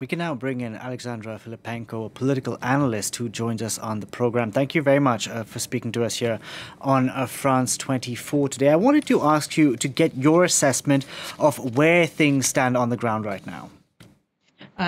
We can now bring in Alexandra Filippenko, a political analyst who joins us on the program. Thank you very much for speaking to us here on France 24 today. I wanted to ask you to get your assessment of where things stand on the ground right now.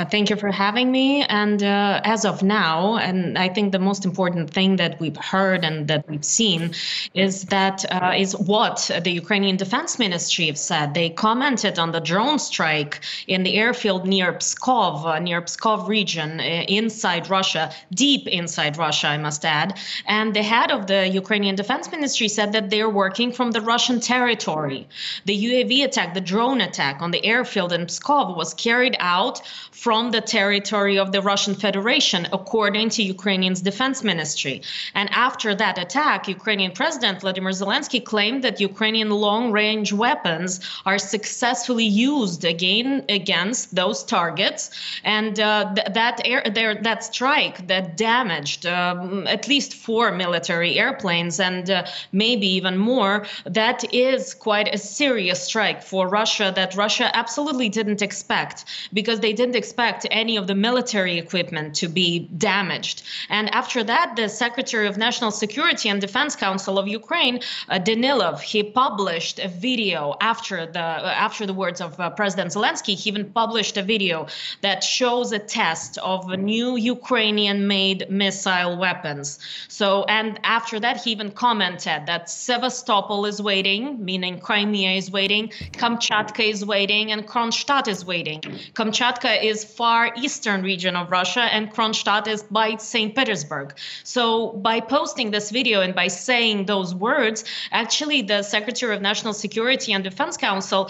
Thank you for having me. And as of now, and I think the most important thing that we've heard and that we've seen is that is what the Ukrainian Defense Ministry have said. They commented on the drone strike in the airfield near Pskov region, inside Russia, deep inside Russia, I must add. And the head of the Ukrainian Defense Ministry said that they're working from the Russian territory. The UAV attack, the drone attack on the airfield in Pskov was carried out from the territory of the Russian Federation, according to Ukrainian's defense ministry. And after that attack, Ukrainian President Vladimir Zelensky claimed that Ukrainian long-range weapons are successfully used again against those targets. And that strike that damaged at least 4 military airplanes and maybe even more, that is quite a serious strike for Russia that Russia absolutely didn't expect, because they didn't expect any of the military equipment to be damaged. And after that, the Secretary of National Security and Defense Council of Ukraine, Danilov, he published a video after the words of President Zelensky. He even published a video that shows a test of new Ukrainian-made missile weapons. So, and after that, he even commented that Sevastopol is waiting, meaning Crimea is waiting, Kamchatka is waiting, and Kronstadt is waiting. Kamchatka is far eastern region of Russia, and Kronstadt is by St. Petersburg. So by posting this video and by saying those words, actually the Secretary of National Security and Defense Council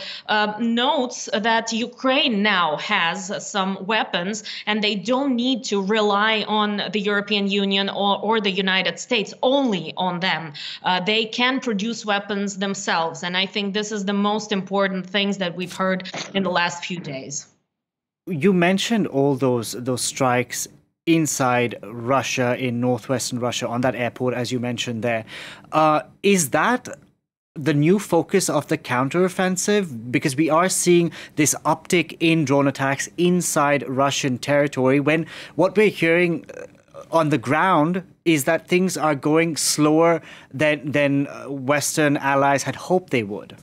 notes that Ukraine now has some weapons and they don't need to rely on the European Union or the United States only on them. They can produce weapons themselves. And I think this is the most important things that we've heard in the last few days. You mentioned all those strikes inside Russia, in northwestern Russia, on that airport, as you mentioned there. Is that the new focus of the counteroffensive? Because we are seeing this uptick in drone attacks inside Russian territory, when what we're hearing on the ground is that things are going slower than Western allies had hoped they would.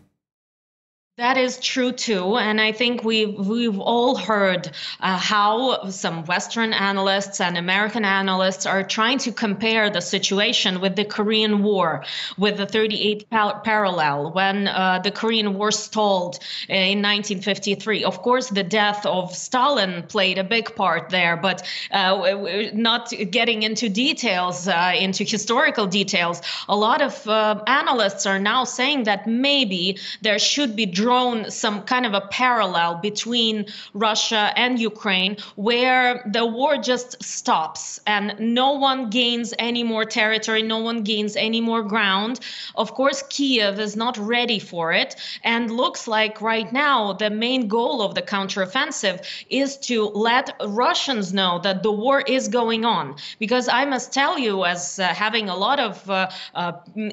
That is true, too. And I think we've all heard how some Western analysts and American analysts are trying to compare the situation with the Korean War, with the 38th parallel, when the Korean War stalled in 1953. Of course, the death of Stalin played a big part there, but not getting into details, into historical details. A lot of analysts are now saying that maybe there should be drawn some kind of a parallel between Russia and Ukraine, where the war just stops and no one gains any more territory, no one gains any more ground. Of course, Kiev is not ready for it, and looks like right now the main goal of the counteroffensive is to let Russians know that the war is going on. Because I must tell you, as having a lot of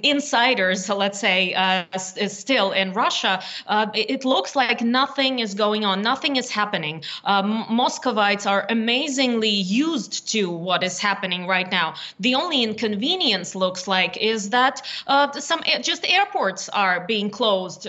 insiders, let's say, is still in Russia, it looks like nothing is going on, nothing is happening. Moscovites are amazingly used to what is happening right now. The only inconvenience looks like is that just airports are being closed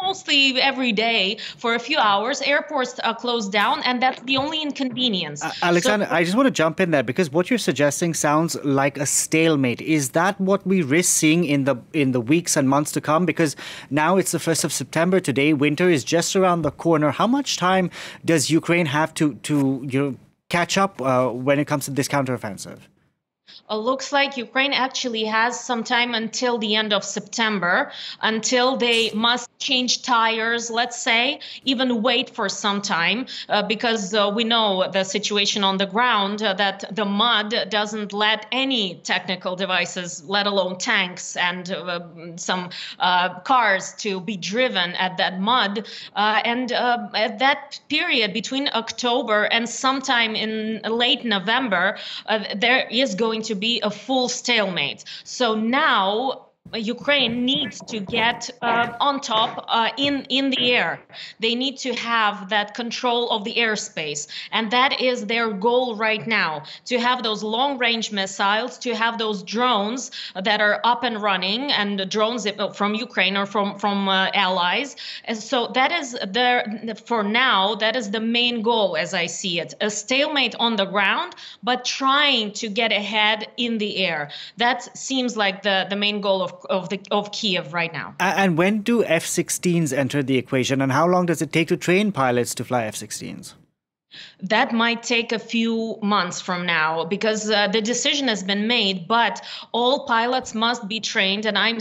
mostly every day for a few hours. Airports are closed down, and that's the only inconvenience. Alexander, so I just want to jump in there, because what you're suggesting sounds like a stalemate. Is that what we risk seeing in the weeks and months to come? Because now it's the 1st of September today, winter is just around the corner. How much time does Ukraine have to catch up when it comes to this counteroffensive? Looks like Ukraine actually has some time until the end of September, until they must change tires, let's say, even wait for some time, because we know the situation on the ground, that the mud doesn't let any technical devices, let alone tanks and some cars, to be driven at that mud. And at that period between October and sometime in late November, there is going to be a full stalemate. So now Ukraine needs to get on top in the air. They need to have that control of the airspace. And that is their goal right now, to have those long-range missiles, to have those drones that are up and running, and the drones from Ukraine or from allies. And so that is their, for now, that is the main goal as I see it. A stalemate on the ground, but trying to get ahead in the air. That seems like the main goal of Kiev right now. And when do F-16s enter the equation, and how long does it take to train pilots to fly F-16s? That might take a few months from now, because the decision has been made, but all pilots must be trained. And I'm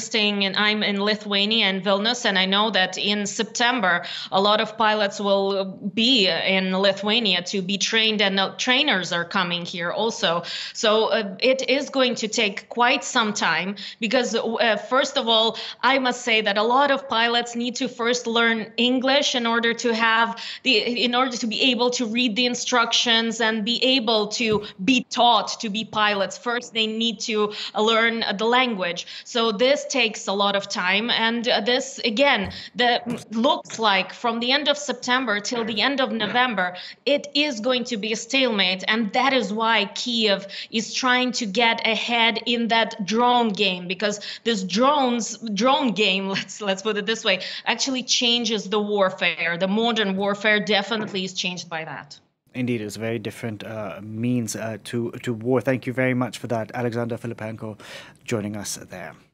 in Lithuania and Vilnius, and I know that in September, a lot of pilots will be in Lithuania to be trained, and trainers are coming here also. So it is going to take quite some time, because first of all, I must say that a lot of pilots need to first learn English in order to be able to read the instructions and be able to be taught to be pilots. First, they need to learn the language. So this takes a lot of time. And this, again, looks like from the end of September till the end of November, it is going to be a stalemate. And that is why Kiev is trying to get ahead in that drone game, because this drone game, let's put it this way, actually changes the warfare. The modern warfare definitely is changed by that. Indeed, it's a very different means to war. Thank you very much for that, Alexandra Filippenko, joining us there.